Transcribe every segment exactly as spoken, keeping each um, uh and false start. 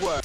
work,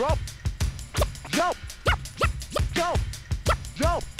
Yo! Yo! Yo! Yo!